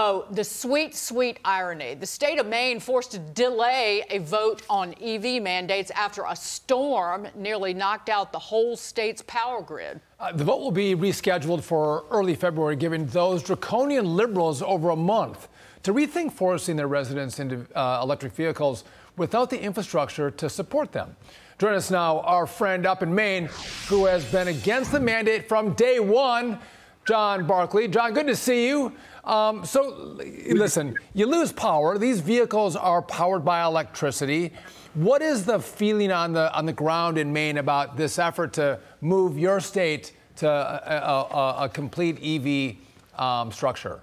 Oh, the sweet, sweet irony. The state of Maine forced to delay a vote on EV mandates after a storm nearly knocked out the whole state's power grid. The vote will be rescheduled for early February, giving those draconian liberals over a month to rethink forcing their residents into electric vehicles without the infrastructure to support them. Join us now, our friend up in Maine, who has been against the mandate from day one, John Barkley. John, good to see you. Listen, you lose power. These vehicles are powered by electricity. What is the feeling on the ground in Maine about this effort to move your state to a complete EV structure?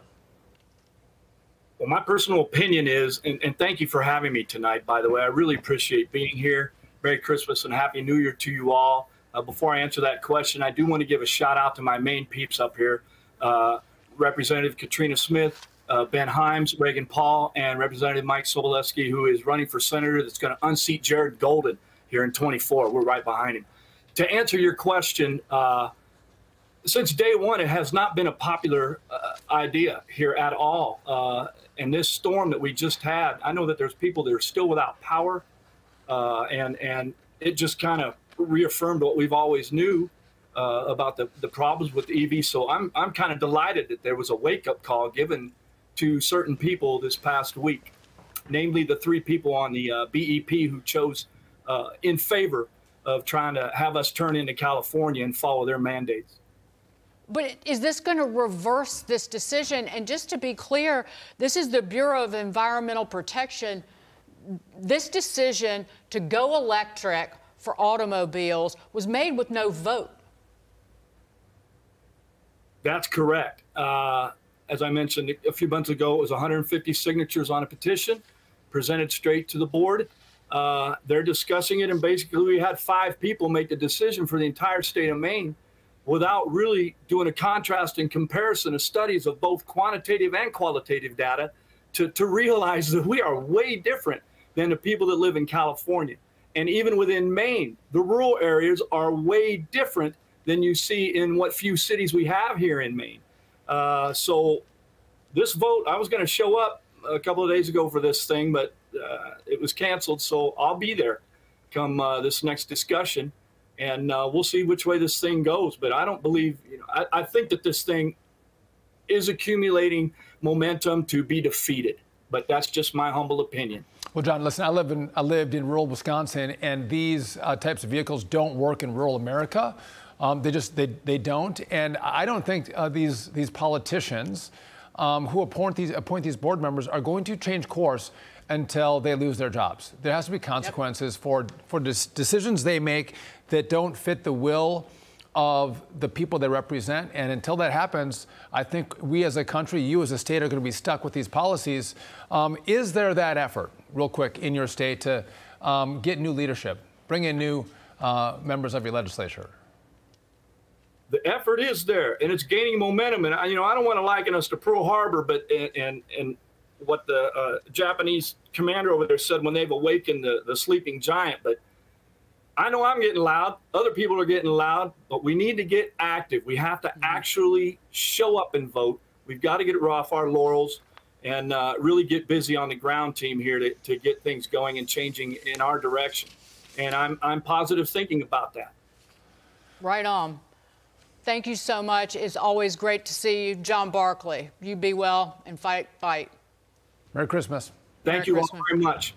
Well, my personal opinion is, and thank you for having me tonight, by the way. I really appreciate being here. Merry Christmas and Happy New Year to you all. Before I answer that question, I do want to give a shout out to my Maine peeps up here. Representative Katrina Smith, Ben Himes, Reagan Paul, and Representative Mike Sobolewski, who is running for senator that's going to unseat Jared Golden here in 24. We're right behind him. To answer your question, since day one, it has not been a popular idea here at all. And this storm that we just had, I know that there's people that are still without power, and it just kind of reaffirmed what we've always knew about the problems with EV. So I'm kind of delighted that there was a wake-up call given to certain people this past week, namely the three people on the BEP who chose in favor of trying to have us turn into California and follow their mandates. But is this going to reverse this decision? And just to be clear, this is the Bureau of Environmental Protection. This decision to go electric for automobiles was made with no vote. That's correct. As I mentioned a few months ago, it was 150 signatures on a petition presented straight to the board. They're discussing it, and basically we had 5 people make the decision for the entire state of Maine without really doing a contrast and comparison of studies of both quantitative and qualitative data to realize that we are way different than the people that live in California. And even within Maine, the rural areas are way different than you see in what few cities we have here in Maine. So this vote, I was going to show up a couple of days ago for this thing, but it was canceled. So I'll be there come this next discussion, and we'll see which way this thing goes. But I don't believe, I think that this thing is accumulating momentum to be defeated. But that's just my humble opinion. Well, John, listen, I lived in rural Wisconsin, and these types of vehicles don't work in rural America. They don't. And I don't think these politicians who appoint these board members are going to change course until they lose their jobs. There has to be consequences. Yep. for decisions they make that don't fit the will of the people they represent. And until that happens, I think we as a country, you as a state, are going to be stuck with these policies. Is there that effort, real quick, in your state to get new leadership, bring in new members of your legislature? The effort is there, and it's gaining momentum. And I don't want to liken us to Pearl Harbor, but and what the Japanese commander over there said when they've awakened the sleeping giant, but. I know I'm getting loud. Other people are getting loud, but we need to get active. We have to actually show up and vote. We've got to get off our laurels and really get busy on the ground team here to get things going and changing in our direction. And I'm positive thinking about that. Right on. Thank you so much. It's always great to see you, John Barkley. You be well and fight. Merry Christmas. Thank you all very much.